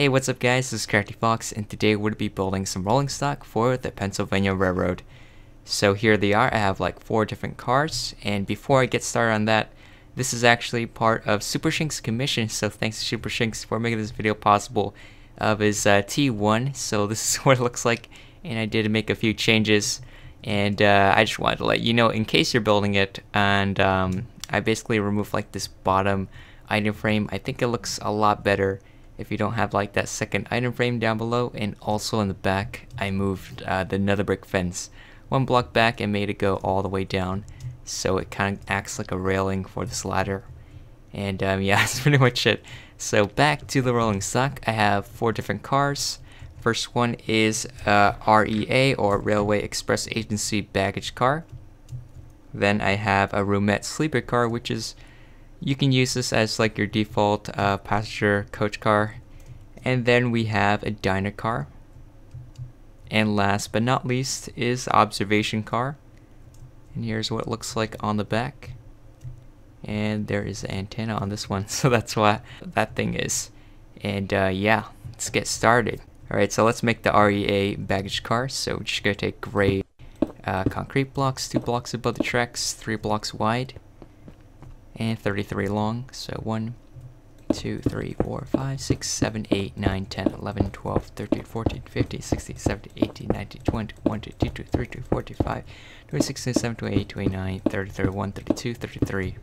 Hey, what's up guys, this is Crafty Fox, and today we're going to be building some rolling stock for the Pennsylvania Railroad. So here they are. I have like four different cars, and before I get started on that, this is actually part of SuperShinx's commission, so thanks to SuperShinx for making this video possible, of his T1, so this is what it looks like, and I did make a few changes, and I just wanted to let you know in case you're building it, and I basically removed like this bottom item frame. I think it looks a lot better if you don't have like that second item frame down below. And also in the back, I moved the nether brick fence one block back and made it go all the way down, so it kind of acts like a railing for this ladder. And yeah, that's pretty much it. So back to the rolling stock. I have four different cars. First one is REA, or Railway Express Agency baggage car. Then I have a roomette sleeper car, which is, you can use this as like your default passenger coach car. And then we have a diner car. And last but not least is observation car. And here's what it looks like on the back. And there is an antenna on this one, so that's what that thing is. And yeah, let's get started. Alright, so let's make the REA baggage car. So we're just going to take gray concrete blocks, 2 blocks above the tracks, 3 blocks wide, and 33 long. So 1, 2, 3, 4, 5, 6, 7, 8, 9, 10, 11, 12, 13, 14, 15, 16, 17, 18, 19, 20, 21, 22, 23, 24, 25, 26, 27, 28, 29, 30, 31, 32, 33.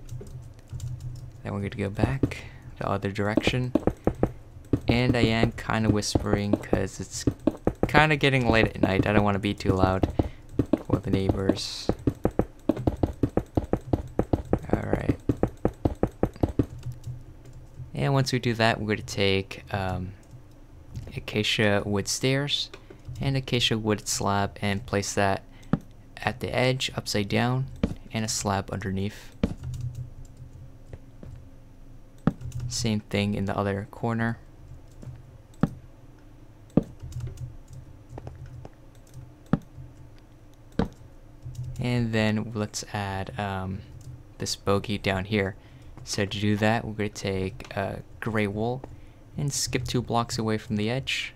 Then we're going to go back the other direction. And I am kind of whispering because it's kind of getting late at night. I don't want to be too loud for the neighbors. And once we do that, we're going to take acacia wood stairs and acacia wood slab and place that at the edge upside down, and a slab underneath. Same thing in the other corner. And then let's add this bogey down here. So to do that, we're going to take gray wool and skip 2 blocks away from the edge.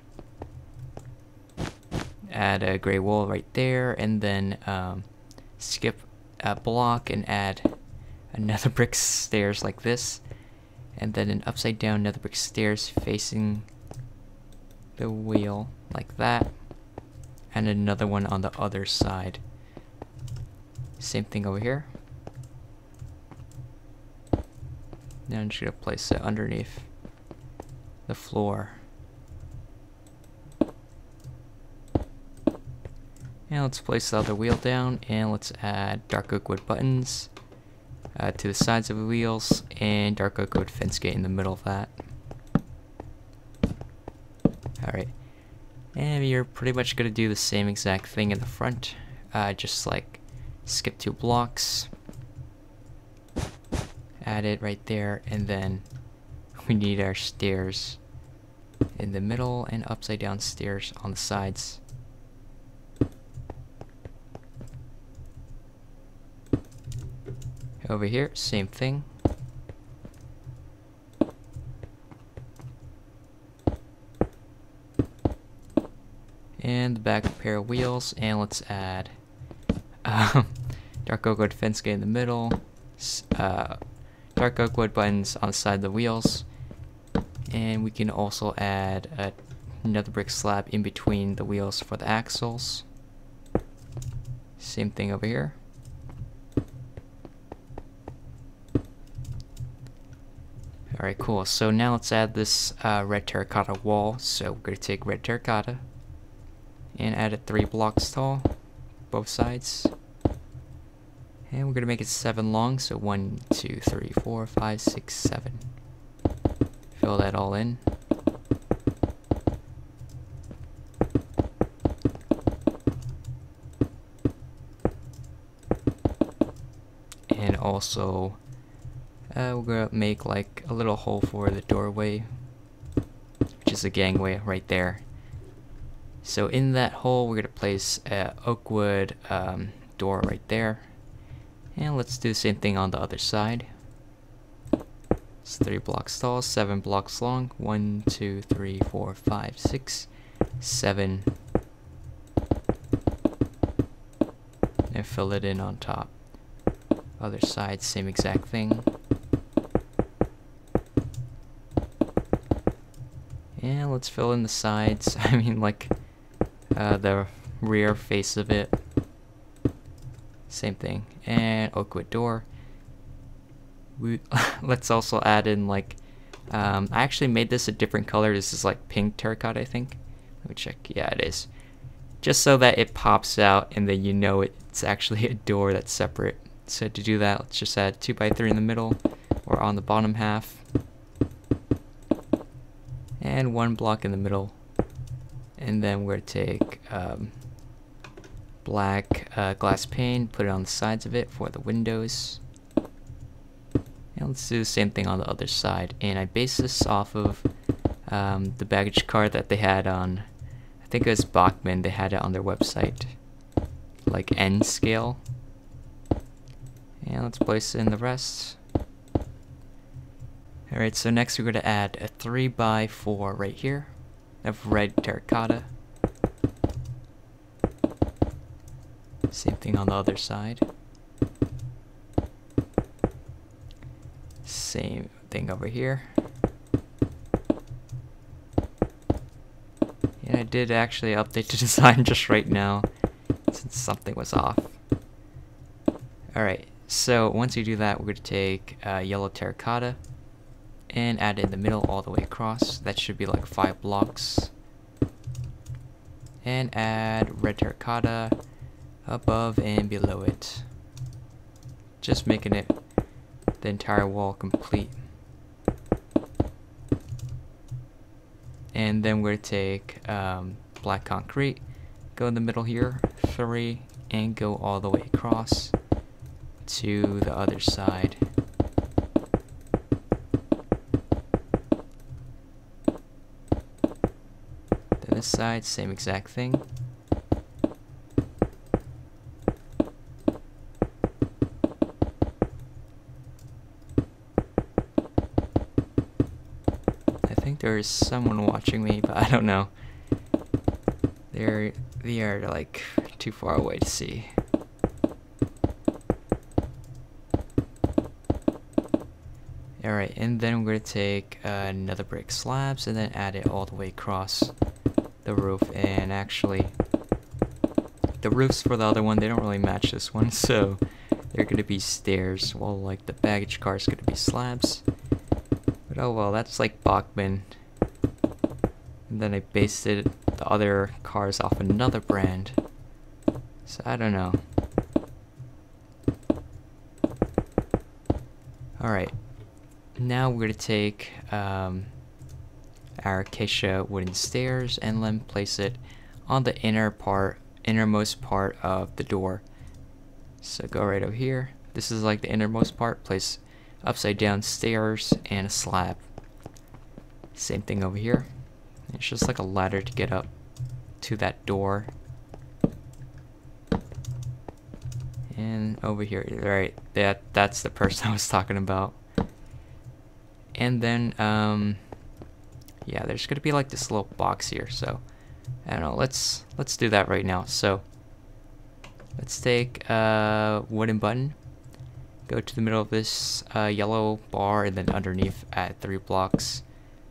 Add a gray wool right there, and then skip a block and add another brick stairs like this. And then an upside down another brick stairs facing the wheel like that. And another one on the other side. Same thing over here. Now I'm just going to place it underneath the floor. And let's place the other wheel down, and let's add dark oak wood buttons to the sides of the wheels, and dark oak wood fence gate in the middle of that. Alright, and you're pretty much going to do the same exact thing in the front. Just like skip 2 blocks. Add it right there, and then we need our stairs in the middle and upside down stairs on the sides. Over here, same thing. And the back pair of wheels, and let's add dark oak wood fence gate in the middle, dark oak wood buttons on the side of the wheels, and we can also add another brick slab in between the wheels for the axles. Same thing over here. Alright, cool. So now let's add this red terracotta wall. So we're going to take red terracotta and add it 3 blocks tall, both sides. And we're going to make it 7 long, so 1, 2, 3, 4, 5, 6, 7. Fill that all in. And also, we're going to make like a little hole for the doorway, which is a gangway right there. So in that hole, we're going to place an oak wood door right there. And let's do the same thing on the other side. It's 3 blocks tall, 7 blocks long. 1, 2, 3, 4, 5, 6, 7. And fill it in on top. Other side, same exact thing. And let's fill in the sides, I mean like the rear face of it. Same thing. And oak wood door. Let's also add in like, I actually made this a different color. This is like pink terracotta, I think. Let me check. Yeah, it is. Just so that it pops out and then you know it's actually a door that's separate. So to do that, let's just add 2x3 in the middle or on the bottom half. And 1 block in the middle. And then we're going to take black glass pane, put it on the sides of it for the windows. And let's do the same thing on the other side. And I based this off of the baggage cart that they had on, I think it was Bachmann, they had it on their website. Like N scale. And let's place in the rest. Alright, so next we're going to add a 3x4 right here of red terracotta. Same thing on the other side. Same thing over here. And I did actually update the design just right now since something was off. Alright, so once you do that, we're going to take yellow terracotta and add it in the middle all the way across. That should be like 5 blocks. And add red terracotta above and below it. Just making it the entire wall complete. And then we're going to take black concrete, go in the middle here, 3, and go all the way across to the other side. Then this side, same exact thing. There is someone watching me, but I don't know. They are like too far away to see. Alright, and then we're gonna take another brick slabs and then add it all the way across the roof. And actually, the roofs for the other one, they don't really match this one, so they're gonna be stairs, while like the baggage car is gonna be slabs. But oh well, that's like Bachmann. And then I basted the other cars off another brand. So I don't know. Alright. Now we're going to take our acacia wooden stairs and then place it on the innermost part of the door. So go right over here. This is like the innermost part. Place upside down stairs and a slab. Same thing over here. It's just like a ladder to get up to that door. And over here, right, that's the person I was talking about. And then, yeah, there's gonna be like this little box here, so I don't know, let's do that right now. So let's take a wooden button. Go to the middle of this yellow bar and then underneath add 3 blocks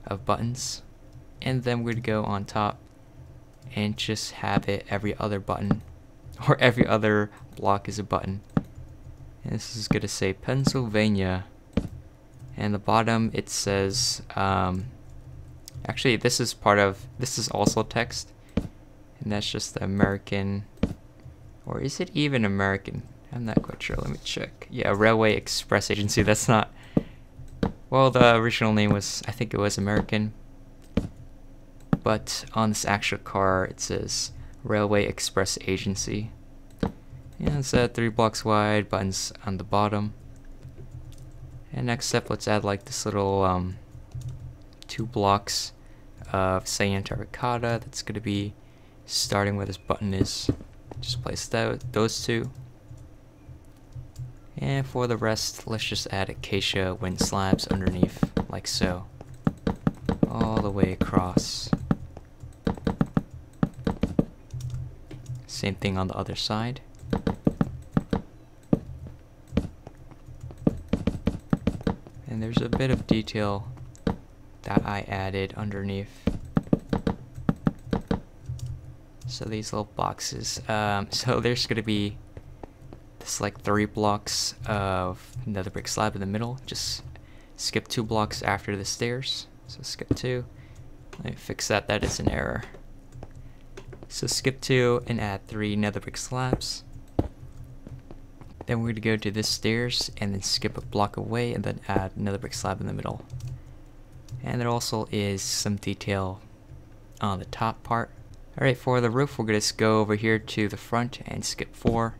of buttons. And then we're going to go on top and just have it every other button, or every other block is a button. And this is going to say Pennsylvania. And the bottom it says, actually this is part of, this is also text. And that's just the American, or is it even American? I'm not quite sure, let me check. Yeah, Railway Express Agency, that's not... Well, the original name was, I think it was American. But on this actual car, it says Railway Express Agency. And it's 3 blocks wide, buttons on the bottom. And next up, let's add like this little 2 blocks of cyan terracotta. That's gonna be starting where this button is. Just place those 2. And for the rest, let's just add acacia wind slabs underneath, like so. All the way across. Same thing on the other side. And there's a bit of detail that I added underneath. So these little boxes. So there's going to be this like 3 blocks of another brick slab in the middle. Just skip 2 blocks after the stairs. So skip 2. Let me fix that. That is an error. So skip 2 and add 3 nether brick slabs. Then we're going to go to this stairs and then skip a block away and then add another brick slab in the middle. And there also is some detail on the top part. Alright, for the roof, we're going to go over here to the front and skip 4.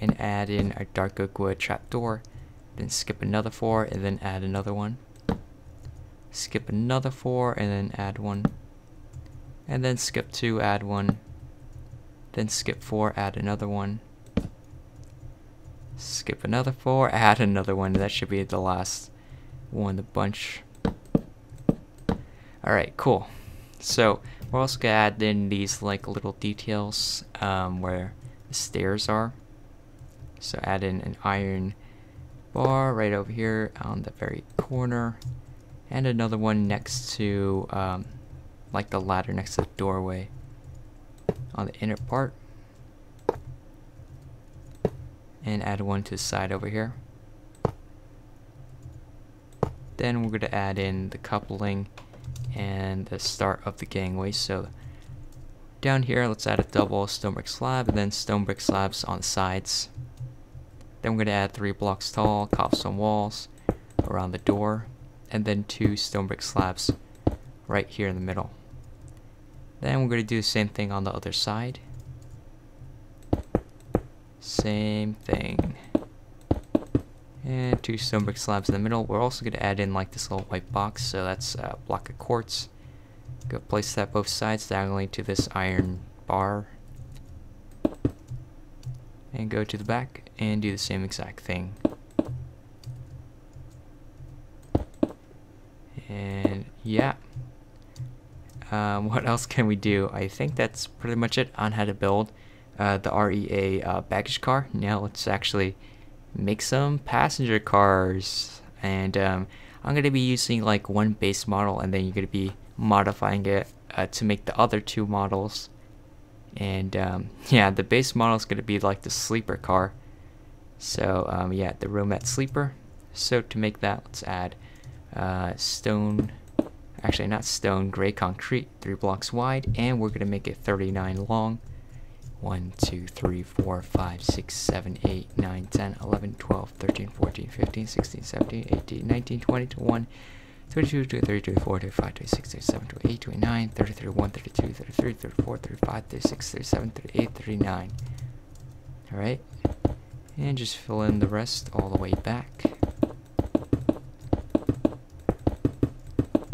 And add in our dark oak wood trapdoor. Then skip another 4 and then add another one. Skip another 4 and then add one. And then skip 2, add one. Then skip 4, add another one. Skip another 4, add another one. That should be the last one in the bunch. Alright, cool. So we're also gonna add in these like little details where the stairs are. So add in an iron bar right over here on the very corner, and another one next to like the ladder next to the doorway on the inner part, and add one to the side over here. Then we're gonna add in the coupling and the start of the gangway. So down here, let's add a double stone brick slab and then stone brick slabs on the sides. Then we're gonna add 3 blocks tall cobblestone walls around the door, and then 2 stone brick slabs right here in the middle. Then we're gonna do the same thing on the other side. Same thing. And 2 stone brick slabs in the middle. We're also going to add in like this little white box, so that's a block of quartz. Go place that both sides diagonally to this iron bar. And go to the back and do the same exact thing. And yeah. What else can we do? I think that's pretty much it on how to build the REA baggage car. Now let's actually make some passenger cars, and I'm going to be using like one base model, and then you're going to be modifying it to make the other 2 models. And yeah, the base model is going to be like the sleeper car, so yeah, the Romette sleeper. So to make that, let's add gray concrete, 3 blocks wide, and we're going to make it 39 long. 1, 2, 3, 4, 5, 6, 7, 8, 9, 10, 11, 12, 13, 14, 15, 16, 17, 18, 19, 20, 21, 22, 23, 24, 25, 26, 27, 28, 29, 30, 31, 32, 33, 34, 35, 36, 37, 38, 39. Alright, and just fill in the rest all the way back.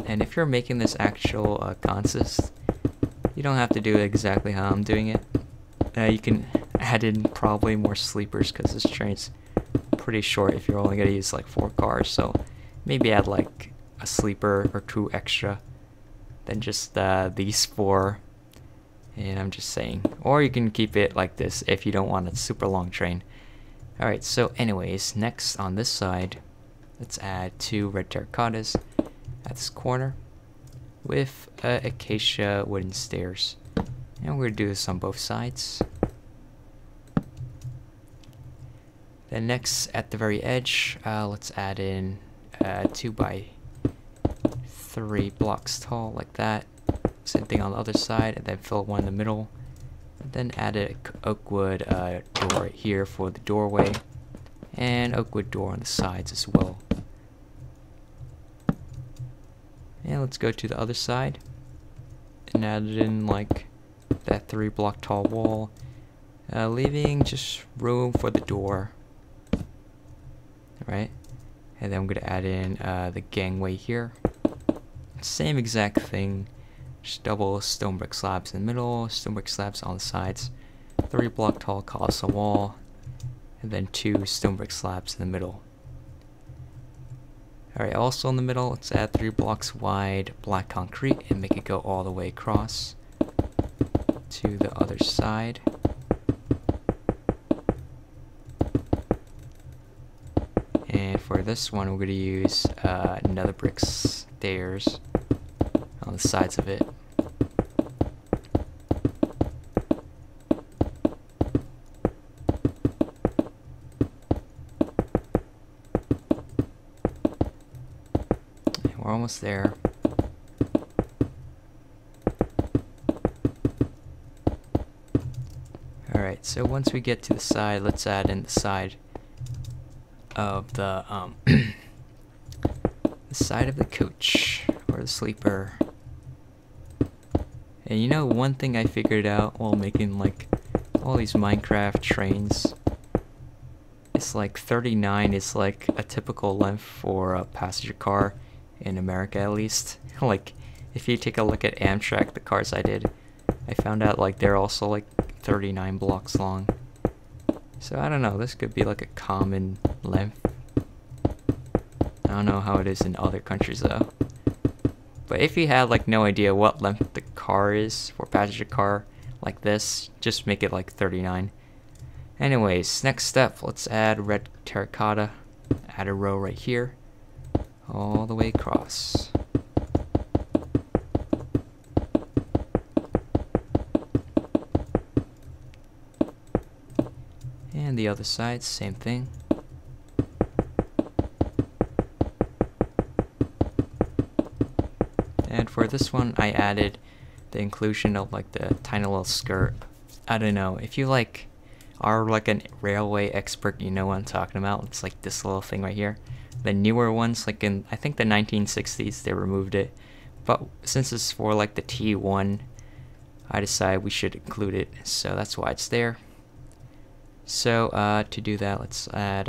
And if you're making this actual consist, you don't have to do it exactly how I'm doing it. You can add in probably more sleepers because this train's pretty short if you're only going to use like 4 cars, so maybe add like a sleeper or 2 extra than just these 4. And I'm just saying, or you can keep it like this if you don't want a super long train. Alright, so anyways, next on this side, let's add 2 red terracottas at this corner with acacia wooden stairs. And we're going to do this on both sides. Then next, at the very edge, let's add in 2 by 3 blocks tall, like that. Same thing on the other side, and then fill one in the middle. And then add an oak wood door here for the doorway, and oak wood door on the sides as well. And let's go to the other side, and add in like that 3 block tall wall, leaving just room for the door. Alright, and then I'm going to add in the gangway here. Same exact thing, just double stone brick slabs in the middle, stone brick slabs on the sides, 3 block tall cobblestone wall, and then 2 stone brick slabs in the middle. Alright, also in the middle, let's add 3 blocks wide black concrete and make it go all the way across to the other side. And for this one, we're going to use another brick stairs on the sides of it. And we're almost there. Alright, so once we get to the side, let's add in the side of the the side of the coach or the sleeper. And you know, one thing I figured out while making like all these Minecraft trains, it's like 39 is like a typical length for a passenger car in America, at least. Like if you take a look at Amtrak, the cars I did, I found out like they're also like 39 blocks long. So I don't know, this could be like a common length. I don't know how it is in other countries though. But if you had like no idea what length the car is for a passenger car like this, just make it like 39. Anyways, next step, let's add red terracotta. Add a row right here, all the way across. And the other side, same thing. And for this one, I added the inclusion of like the tiny little skirt. I don't know, if you like are like a railway expert, you know what I'm talking about. It's like this little thing right here. The newer ones, like in I think the 1960s, they removed it. But since it's for like the T1, I decided we should include it, so that's why it's there. So to do that, let's add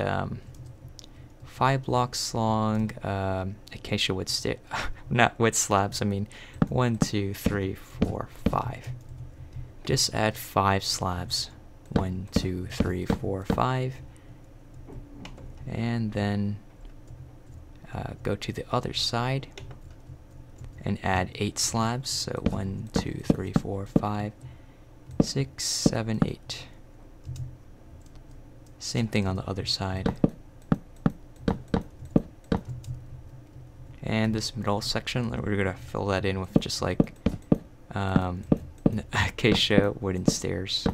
5 blocks long acacia wood slabs. I mean, 1, 2, 3, 4, 5. Just add 5 slabs. 1, 2, 3, 4, 5. And then go to the other side and add 8 slabs. So 1, 2, 3, 4, 5, 6, 7, 8. Same thing on the other side. And this middle section, we're gonna fill that in with just like acacia wooden stairs,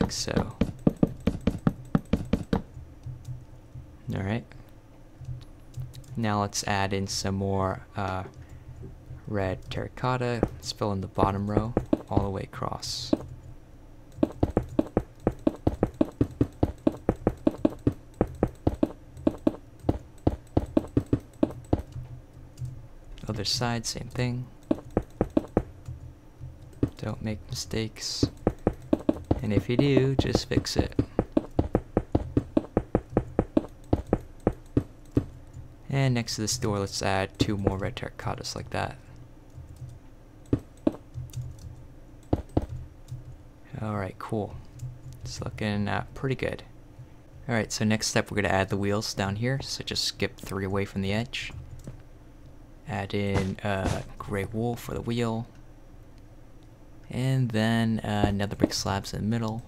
like so. Alright. Now let's add in some more red terracotta. Let's fill in the bottom row all the way across. Other side, same thing. Don't make mistakes, and if you do, just fix it. And next to this door, let's add 2 more red terracottas like that. Alright, cool. It's looking pretty good. Alright, so next step, we're gonna add the wheels down here, so just skip 3 away from the edge. Add in gray wool for the wheel, and then another brick slabs in the middle.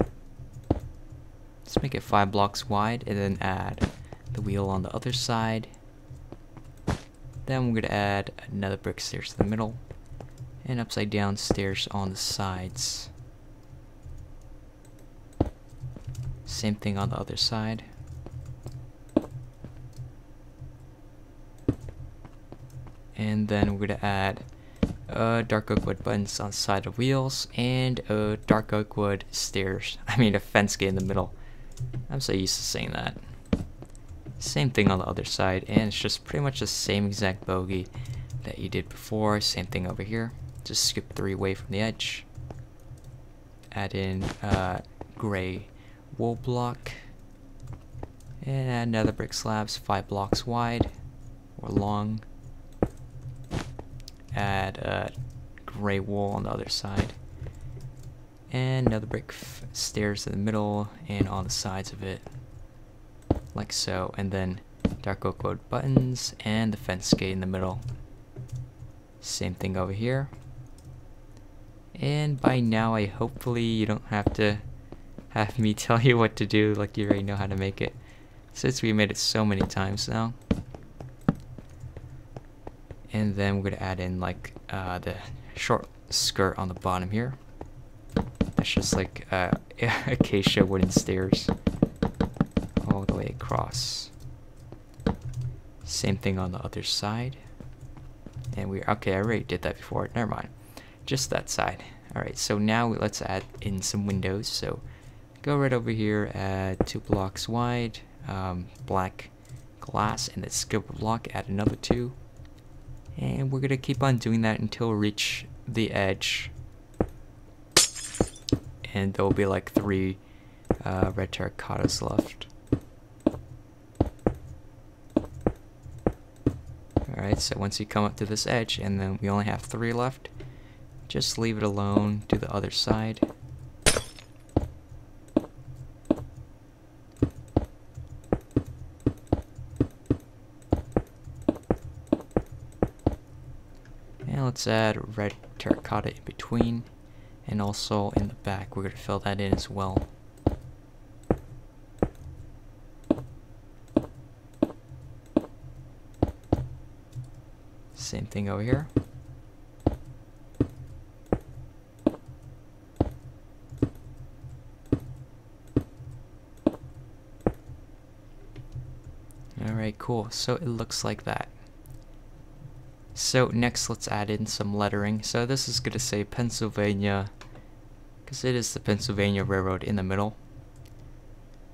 Let's make it 5 blocks wide, and then add the wheel on the other side. Then we're gonna add another brick stairs to the middle, and upside down stairs on the sides. Same thing on the other side. And then we're going to add dark oak wood buttons on the side of wheels and dark oak wood stairs. I mean a fence gate in the middle. I'm so used to saying that. Same thing on the other side, and it's just pretty much the same exact bogey that you did before. Same thing over here. Just skip 3 away from the edge. Add in gray wool block. And add another brick slabs 5 blocks wide or long. Add gray wool on the other side, and another brick stairs in the middle and on the sides of it, like so, and then dark oak wood buttons and the fence gate in the middle. Same thing over here. And by now, I hopefully you don't have to have me tell you what to do, like you already know how to make it, since we made it so many times now. And then we're gonna add in like the short skirt on the bottom here. That's just like acacia wooden stairs all the way across. Same thing on the other side. And we're okay. I already did that before. Never mind. Just that side. All right. So now let's add in some windows. So go right over here. Add 2 blocks wide, black glass, and then skip a block. Add another 2. And we're gonna keep on doing that until we reach the edge. And there'll be like 3 red terracottas left. Alright, so once you come up to this edge, and then we only have 3 left, just leave it alone, do the other side. And let's add red terracotta in between, and also in the back, we're going to fill that in as well. Same thing over here. Alright, cool. So it looks like that. So next let's add in some lettering. So this is going to say Pennsylvania, because it is the Pennsylvania Railroad in the middle.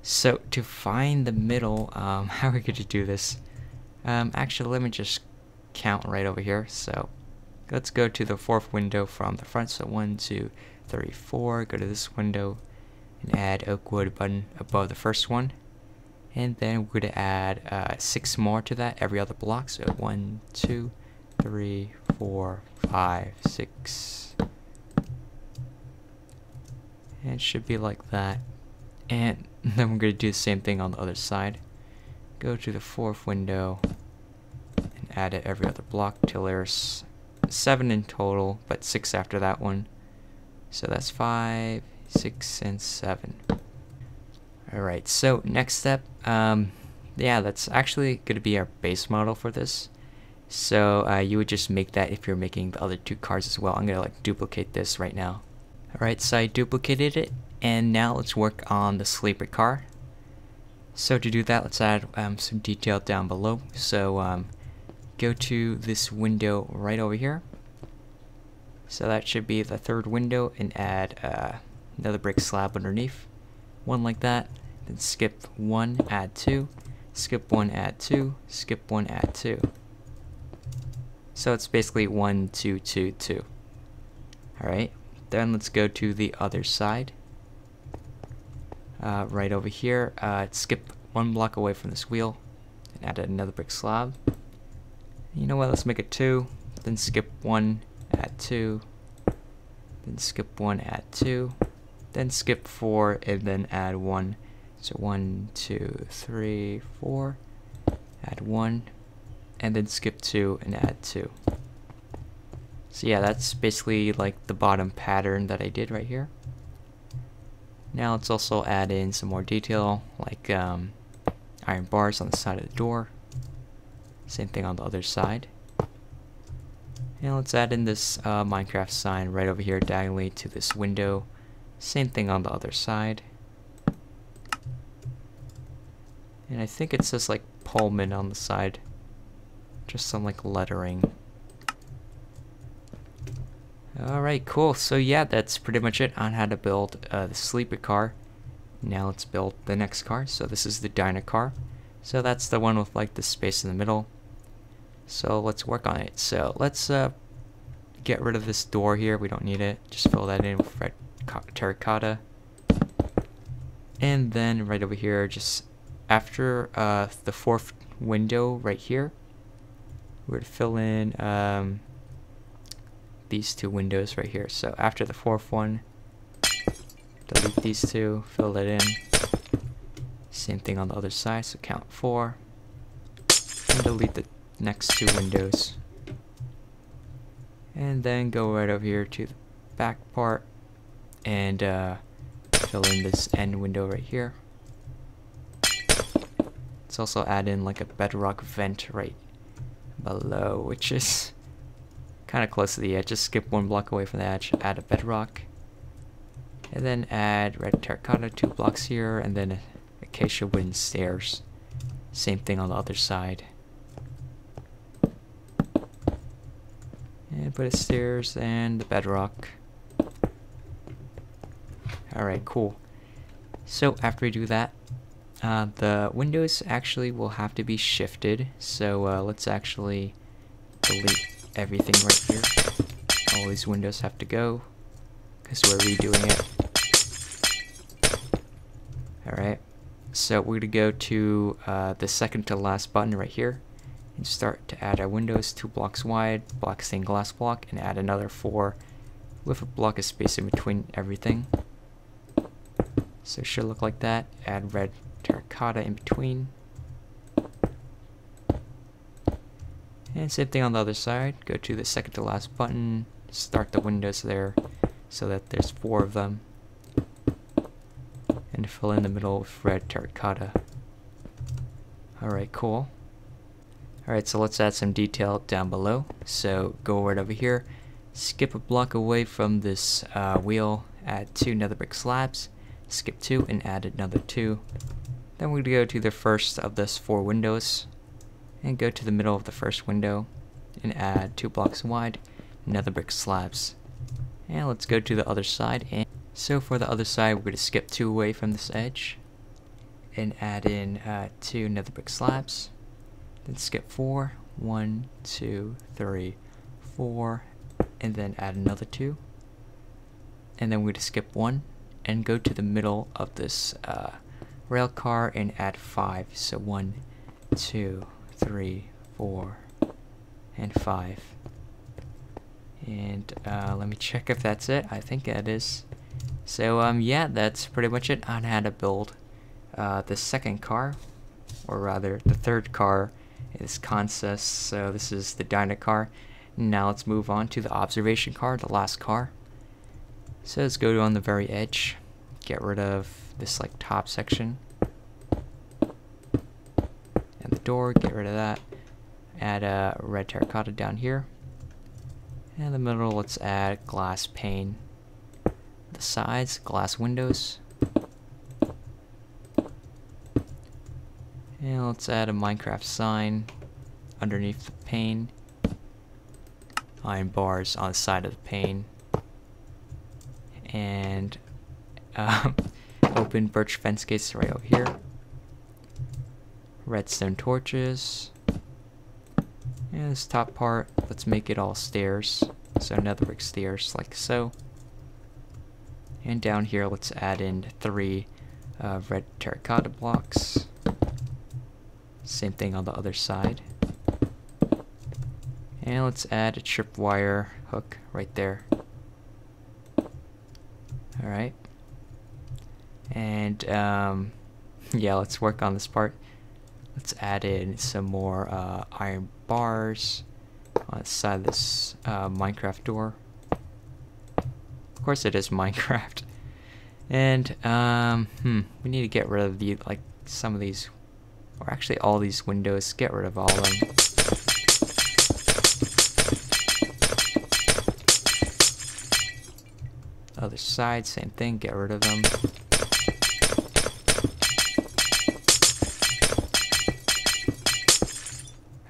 So to find the middle, how are we going to do this? Actually, let me just count right over here. So let's go to the 4th window from the front. So 1, 2, 3, 4. Go to this window and add oak wood button above the first one, and then we're going to add 6 more to that every other block. So 1, 2, 3, 4, 5, 6, and it should be like that. And then we're going to do the same thing on the other side. Go to the 4th window, add it every other block till there's 7 in total, but 6 after that one. So that's 5, 6, and 7. Alright, so next step, yeah, that's actually going to be our base model for this. So you would just make that if you're making the other 2 cars as well. I'm going to like duplicate this right now. Alright, so I duplicated it, and now let's work on the sleeper car. So to do that, let's add some detail down below. So go to this window right over here. So that should be the 3rd window, and add another brick slab underneath. 1 like that, then skip 1, add 2, skip 1, add 2, skip 1, add 2. So it's basically 1, 2, 2, 2. Alright, then let's go to the other side. Right over here, skip 1 block away from this wheel, and add another brick slab. You know what, let's make it 2, then skip 1, add 2, then skip 1, add 2, then skip 4, and then add 1. So 1, 2, 3, 4, add 1, and then skip 2 and add 2. So yeah, that's basically like the bottom pattern that I did right here. Now let's also add in some more detail, like iron bars on the side of the door. Same thing on the other side. And let's add in this Minecraft sign right over here diagonally to this window. Same thing on the other side. And I think it says like Pullman on the side. Just some like lettering. Alright, cool. So yeah, that's pretty much it on how to build the sleeper car. Now let's build the next car. So this is the diner car. So that's the one with like the space in the middle. So let's work on it. So let's get rid of this door here. We don't need it. Just fill that in with red terracotta. And then right over here, just after the 4th window right here, we're going to fill in these 2 windows right here. So after the 4th one, Delete these two, fill that in. Same thing on the other side, so count 4. And delete the next 2 windows. And then go right over here to the back part and fill in this end window right here. Let's also add in like a bedrock vent right below, which is kind of close to the edge. Just skip 1 block away from the edge, add a bedrock, and then add red terracotta 2 blocks here, and then acacia wooden stairs. Same thing on the other side. And put a stairs and the bedrock. Alright, cool. So after we do that, the windows actually will have to be shifted. So let's actually delete everything right here. All these windows have to go because we're redoing it. Alright, so we're going to go to the second to last button right here and start to add our windows 2 blocks wide, block stained glass block, and add another 4 with a block of space in between everything. So it should look like that. Add red terracotta in between. And same thing on the other side. Go to the second to last button, start the windows there so that there's 4 of them. And fill in the middle with red terracotta. Alright, cool. Alright, so let's add some detail down below. So go right over here, skip a block away from this wheel, add 2 nether brick slabs, skip 2 and add another 2. Then we're going to go to the first of this 4 windows and go to the middle of the first window and add 2 blocks wide, nether brick slabs. And let's go to the other side. And so for the other side, we're going to skip 2 away from this edge and add in 2 nether brick slabs. Then skip 4, 1, 2, 3, 4, and then add another 2. And then we're going to skip 1 and go to the middle of this rail car and add 5. So 1, 2, 3, 4, and 5. And let me check if that's it. I think that is. So yeah, that's pretty much it on how to build the second car, or rather the third car in this contest. So this is the diner car. Now let's move on to the observation car, the last car. So let's go on the very edge, get rid of this like top section and the door, get rid of that, add a red terracotta down here, and in the middle let's add glass pane, the sides glass windows, and let's add a Minecraft sign underneath the pane, iron bars on the side of the pane, and open birch fence gates right over here, redstone torches, and this top part, let's make it all stairs, so nether brick stairs like so, and down here let's add in 3 red terracotta blocks, same thing on the other side, and let's add a tripwire hook right there. Alright, and yeah, let's work on this part. Let's add in some more iron bars on the side of this Minecraft door. Of course it is Minecraft. And we need to get rid of the some of these, or actually all these windows, get rid of all of them. Other side, same thing, get rid of them.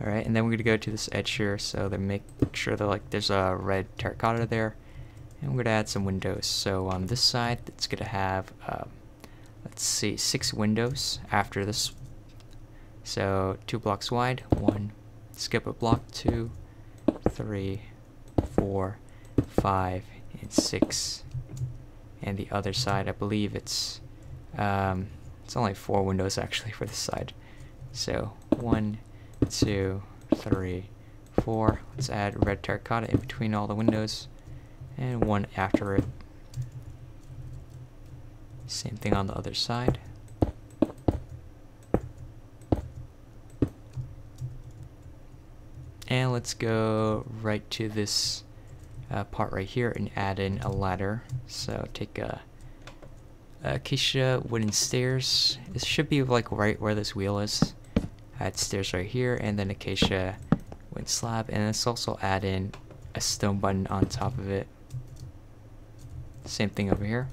Alright, and then we're going to go to this edge here, so they make sure that there's a red terracotta there. And we're going to add some windows. So on this side, it's going to have, let's see, 6 windows after this. So 2 blocks wide, 1, skip a block, 2, 3, 4, 5, and 6. And the other side, I believe it's only 4 windows actually for this side. So 1, 2, 3, 4. Let's add red terracotta in between all the windows, and 1 after it. Same thing on the other side. And let's go right to this part right here and add in a ladder. So take a acacia wooden stairs. It should be like right where this wheel is. Add stairs right here, and then acacia wooden slab, and let's also add in a stone button on top of it. Same thing over here.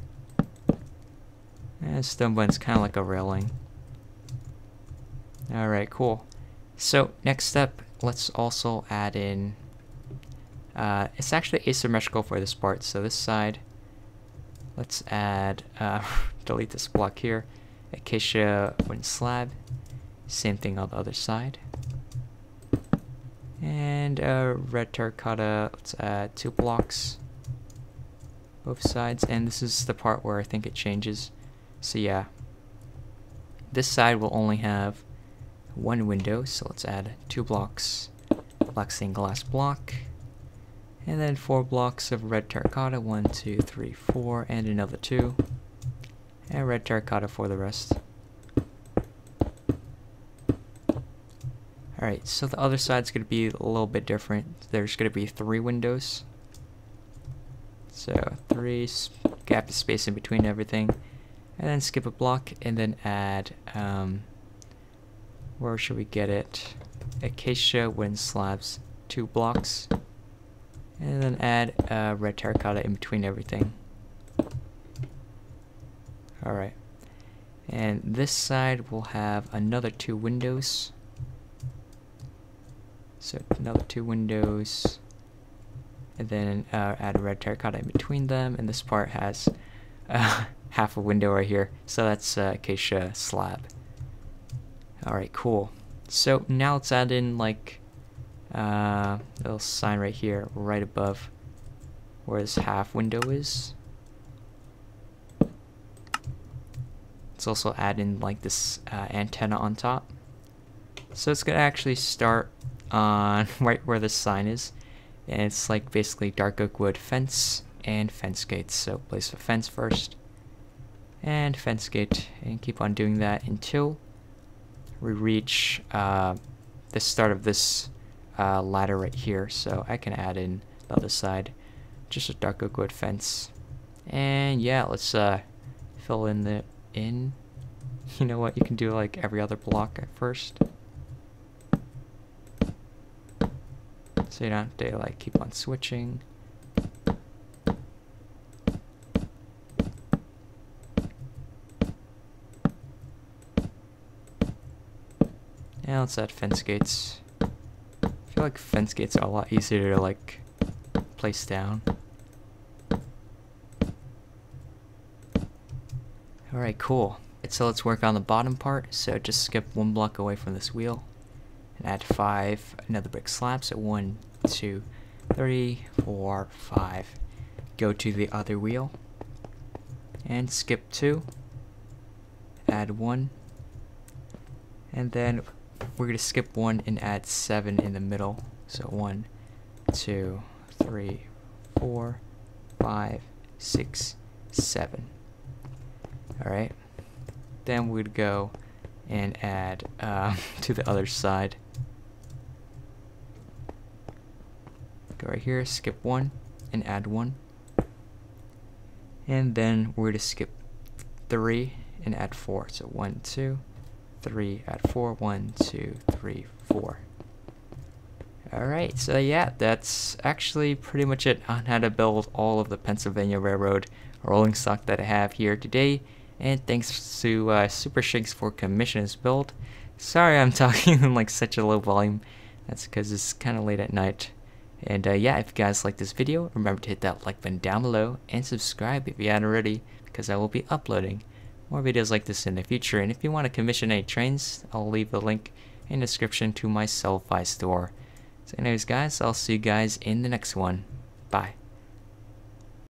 And stone button's kind of like a railing. Alright, cool. So next step, let's also add in it's actually asymmetrical for this part, so this side, let's add delete this block here, acacia wooden slab, same thing on the other side, and red terracotta. Let's add 2 blocks both sides, and this is the part where I think it changes. So yeah, this side will only have 1 window, so let's add 2 blocks black stained glass block, and then 4 blocks of red terracotta, 1, 2, 3, 4, and another 2, and red terracotta for the rest. Alright, so the other side's going to be a little bit different. There's going to be 3 windows, so 3 gap space in between everything, and then skip a block, and then add where should we get it, acacia wind slabs, 2 blocks, and then add red terracotta in between everything. Alright, and this side will have another 2 windows, so another 2 windows, and then add red terracotta in between them, and this part has half a window right here, so that's acacia slab. Alright, cool. So now let's add in like a little sign right here, right above where this half window is. Let's also add in like this antenna on top. So it's gonna actually start on right where this sign is, and it's like basically dark oak wood fence and fence gates. So place the fence first and fence gate, and keep on doing that until we reach the start of this ladder right here. So I can add in the other side, just a dark oak wood fence, and yeah, let's fill in the in. You know what, you can do like every other block at first, so you don't have to like keep on switching. And let's add fence gates. I feel like fence gates are a lot easier to like place down. Alright, cool. So let's work on the bottom part. So just skip 1 block away from this wheel and add 5 another brick slabs. So 1, 2, 3, 4, 5. Go to the other wheel and skip 2. Add 1, and then we're gonna skip 1 and add 7 in the middle. So 1, 2, 3, 4, 5, 6, 7. Alright, then we'd go and add to the other side. Go right here, skip 1 and add 1, and then we're to skip 3 and add 4. So 1, 2, 3, add 4, 1, 2, 3, 4. Alright, so yeah, that's actually pretty much it on how to build all of the Pennsylvania Railroad rolling stock that I have here today, and thanks to SuperShinx for commissioning this build. Sorry I'm talking in like such a low volume, that's because it's kind of late at night. And yeah, if you guys like this video, remember to hit that like button down below, and subscribe if you haven't already, because I will be uploading more videos like this in the future. And if you want to commission any trains, I'll leave the link in the description to my Sellify store. So anyways guys, I'll see you guys in the next one. Bye.